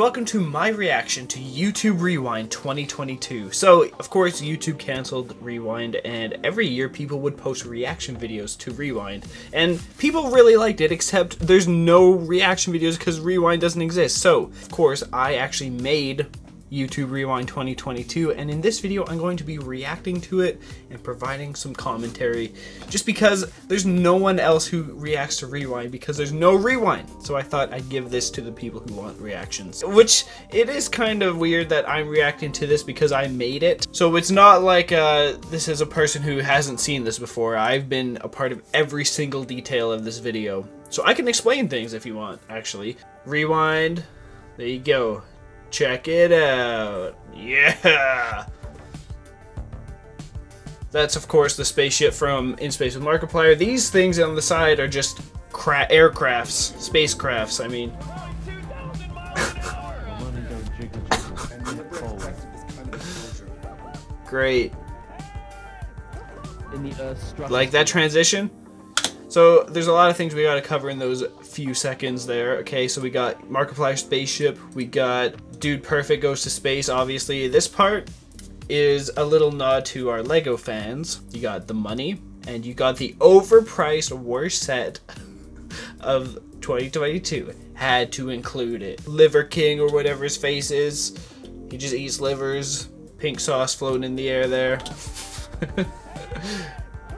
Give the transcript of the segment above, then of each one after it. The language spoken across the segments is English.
Welcome to my reaction to YouTube Rewind 2022. So, of course, YouTube canceled Rewind, and every year people would post reaction videos to Rewind. And people really liked it, except there's no reaction videos because Rewind doesn't exist. So, of course, I actually made YouTube Rewind 2022, and in this video I'm going to be reacting to it and providing some commentary just because there's no one else who reacts to Rewind because there's no Rewind. So I thought I'd give this to the people who want reactions, which it is kind of weird that I'm reacting to this because I made it. So it's not like this is a person who hasn't seen this before. I've been a part of every single detail of this video. So I can explain things if you want, actually. Rewind, there you go. Check it out. Yeah! That's, of course, the spaceship from In Space with Markiplier. These things on the side are just aircrafts. Spacecrafts, I mean. Great. Like that transition? So there's a lot of things we gotta cover in those few seconds there. Okay, so we got Markiplier spaceship, we got Dude Perfect goes to space, obviously. This part is a little nod to our LEGO fans. You got the money, and you got the overpriced worst set of 2022. Had to include it. Liver King or whatever his face is. He just eats livers. Pink sauce floating in the air there.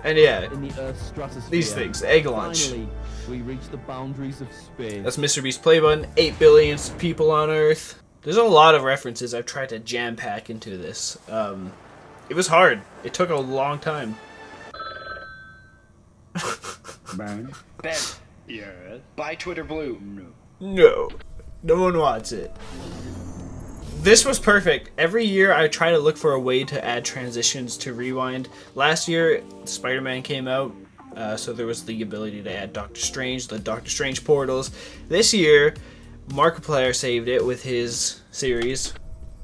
And yeah, in the Earth's these things, egg launch. Finally, we reach the boundaries of space. That's MrBeast play button, 8 billion people on Earth. There's a lot of references I've tried to jam pack into this. It was hard. It took a long time. Bang. Ben, yeah. Buy Twitter Blue. No. No one wants it. This was perfect. Every year I try to look for a way to add transitions to Rewind. Last year, Spider-Man came out, so there was the ability to add Doctor Strange, the Doctor Strange portals. This year, Markiplier saved it with his series,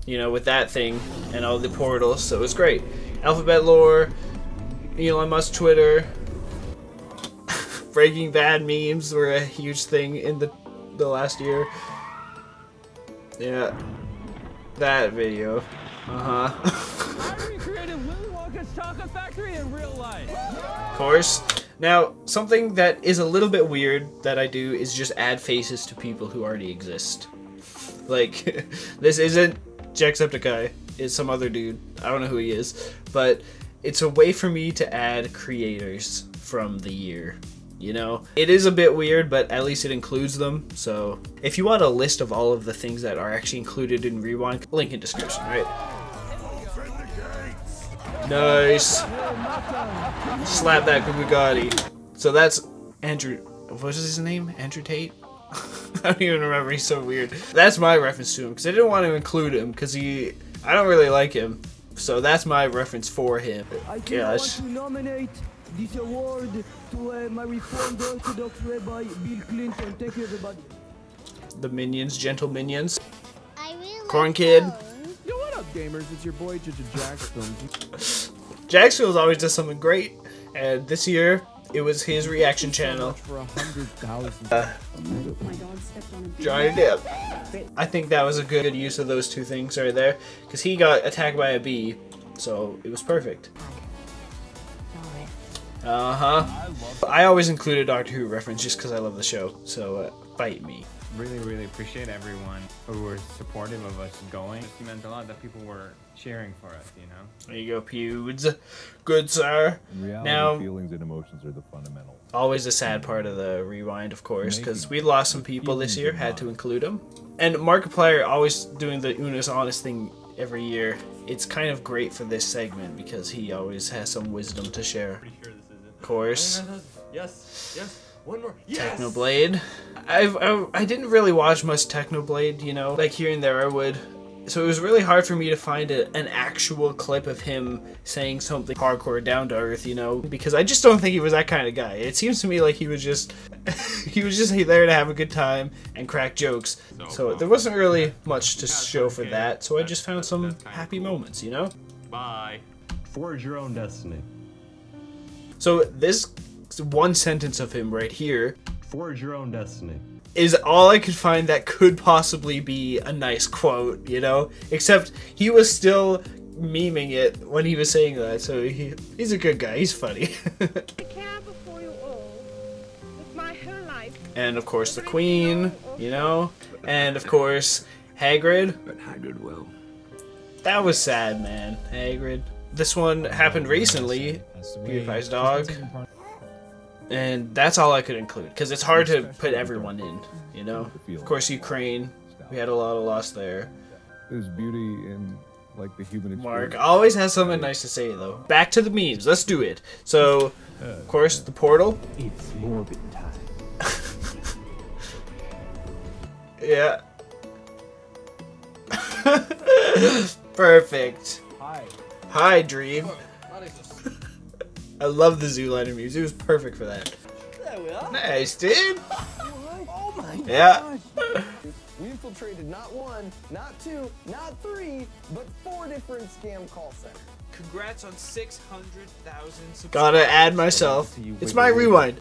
you know, with that thing and all the portals, so it was great. Alphabet lore, Elon Musk Twitter, Breaking Bad memes were a huge thing in the last year. Yeah. That video. I recreated Willy Wonka's chocolate factory in real life. Of course. Now, something that is a little bit weird that I do is just add faces to people who already exist. Like, this isn't Jacksepticeye. It's some other dude. I don't know who he is. But it's a way for me to add creators from the year. You know, it is a bit weird, but at least it includes them. So if you want a list of all of the things that are actually included in Rewind, link in description, right? Nice. Slap that Bugatti. So that's Andrew, what is his name? Andrew Tate? I don't even remember, he's so weird. That's my reference to him, because I didn't want to include him, because I don't really like him. So that's my reference for him. Gosh. This award to my reformed Orthodox Rabbi Bill Clinton. Thank you, everybody. The Minions, Gentle Minions. Corn Kid. Yo, what up, gamers? It's your boy Juju Jackson. Jackson's always does something great, and this year it was his reaction channel. For 100,000. Johnny Depp. I think that was a good use of those two things right there, because he got attacked by a bee, so it was perfect. I always include a Doctor Who reference just because I love the show, so fight me. Really appreciate everyone who was supportive of us going. It meant a lot that people were cheering for us, you know? There you go, Pewds. Good, sir. Reality, now, feelings and emotions are the fundamental. Always a sad part of the Rewind, of course, because we lost some people this year, had to include them. And Markiplier always doing the Unis Honest thing every year. It's kind of great for this segment because he always has some wisdom to share. Of course. Yes. One more. Yes. Technoblade. I didn't really watch much Technoblade, you know, like here and there I would. So it was really hard for me to find an actual clip of him saying something hardcore down to earth, you know, because I just don't think he was that kind of guy. It seems to me like he was just, he was just there to have a good time and crack jokes. So there wasn't really much to show for that. So I just found some happy moments, you know? Bye. Forge your own destiny. So this one sentence of him right here. Forge your own destiny. is all I could find that could possibly be a nice quote, you know? Except he was still memeing it when he was saying that, so he's a good guy, he's funny. And of course the Queen, you know? And of course Hagrid. But Hagrid will. That was sad, man. Hagrid. This one happened recently. PewDiePie's dog. And that's all I could include, because it's hard to put everyone in, you know? Of course, Ukraine. We had a lot of loss there. There's beauty in, like, the human experience. Mark always has something nice to say, though. Back to the memes. Let's do it. So, of course, the portal. It's morbid time. Yeah. Perfect. Hi, Dream. I love the Zoolander music. It was perfect for that. There we are. Nice, dude. Oh my gosh. Yeah. We infiltrated not one, not two, not three, but four different scam call centers. Congrats on 600,000 subscribers. Gotta add myself. It's my rewind.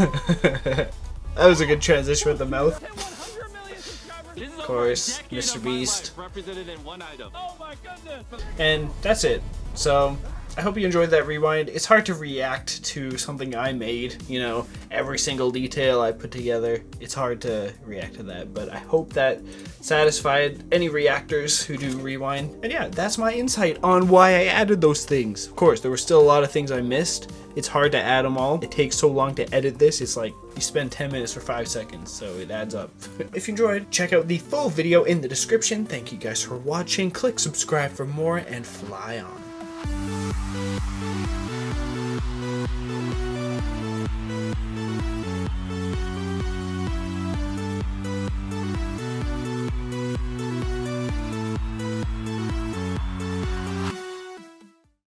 That was a good transition with the mouth. Of course, MrBeast. And that's it. So, I hope you enjoyed that rewind. It's hard to react to something I made, you know, every single detail I put together. It's hard to react to that, but I hope that satisfied any reactors who do rewind. And yeah, that's my insight on why I added those things. Of course, there were still a lot of things I missed. It's hard to add them all. It takes so long to edit this. It's like you spend 10 minutes for 5 seconds, so it adds up. If you enjoyed, check out the full video in the description. Thank you guys for watching. Click subscribe for more and fly on.